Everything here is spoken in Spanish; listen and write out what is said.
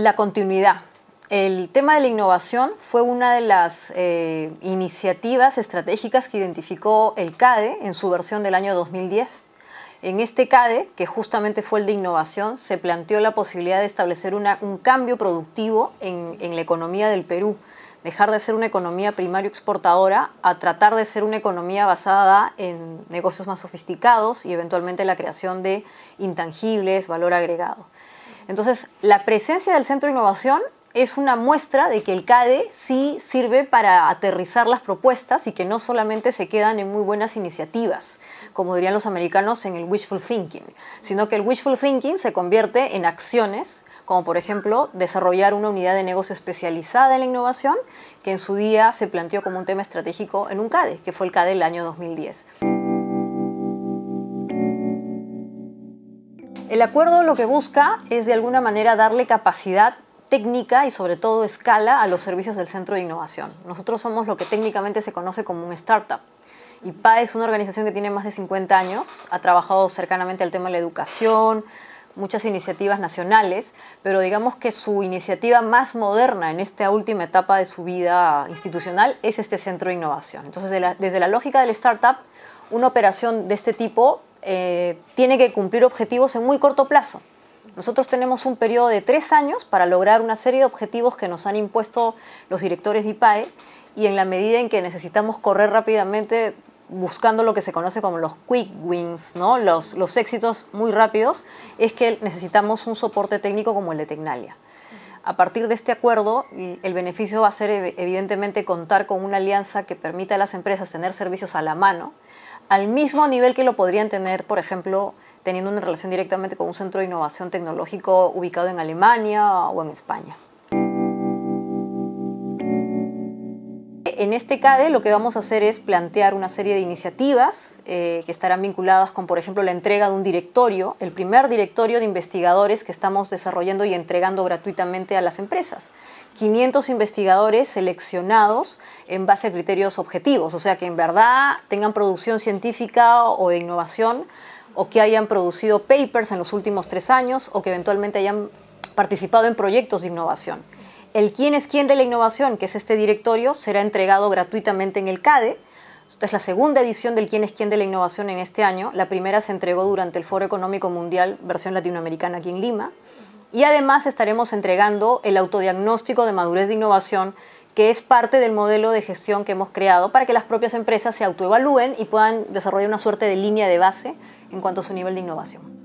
La continuidad. El tema de la innovación fue una de las iniciativas estratégicas que identificó el CADE en su versión del año 2010. En este CADE, que justamente fue el de innovación, se planteó la posibilidad de establecer un cambio productivo en la economía del Perú. Dejar de ser una economía primario exportadora a tratar de ser una economía basada en negocios más sofisticados y eventualmente la creación de intangibles, valor agregado. Entonces, la presencia del Centro de Innovación es una muestra de que el CADE sí sirve para aterrizar las propuestas y que no solamente se quedan en muy buenas iniciativas, como dirían los americanos en el wishful thinking, sino que el wishful thinking se convierte en acciones, como por ejemplo desarrollar una unidad de negocio especializada en la innovación, que en su día se planteó como un tema estratégico en un CADE, que fue el CADE del año 2010. El acuerdo lo que busca es de alguna manera darle capacidad técnica y sobre todo escala a los servicios del Centro de Innovación. Nosotros somos lo que técnicamente se conoce como un startup. IPAE es una organización que tiene más de 50 años, ha trabajado cercanamente al tema de la educación, muchas iniciativas nacionales, pero digamos que su iniciativa más moderna en esta última etapa de su vida institucional es este Centro de Innovación. Entonces, desde la lógica del startup, una operación de este tipo tiene que cumplir objetivos en muy corto plazo. Nosotros tenemos un periodo de 3 años para lograr una serie de objetivos que nos han impuesto los directores de IPAE, y en la medida en que necesitamos correr rápidamente buscando lo que se conoce como los quick wins, ¿no? los éxitos muy rápidos, es que necesitamos un soporte técnico como el de Tecnalia. A partir de este acuerdo, el beneficio va a ser evidentemente contar con una alianza que permita a las empresas tener servicios a la mano, al mismo nivel que lo podrían tener, por ejemplo, teniendo una relación directamente con un centro de innovación tecnológico ubicado en Alemania o en España. En este CADE lo que vamos a hacer es plantear una serie de iniciativas que estarán vinculadas con, por ejemplo, la entrega de un directorio, el primer directorio de investigadores que estamos desarrollando y entregando gratuitamente a las empresas. 500 investigadores seleccionados en base a criterios objetivos, o sea que en verdad tengan producción científica o de innovación, o que hayan producido papers en los últimos 3 años, o que eventualmente hayan participado en proyectos de innovación. El quién es quién de la innovación, que es este directorio, será entregado gratuitamente en el CADE. Esta es la segunda edición del quién es quién de la innovación en este año. La primera se entregó durante el Foro Económico Mundial, versión latinoamericana, aquí en Lima. Y además estaremos entregando el autodiagnóstico de madurez de innovación, que es parte del modelo de gestión que hemos creado para que las propias empresas se autoevalúen y puedan desarrollar una suerte de línea de base en cuanto a su nivel de innovación.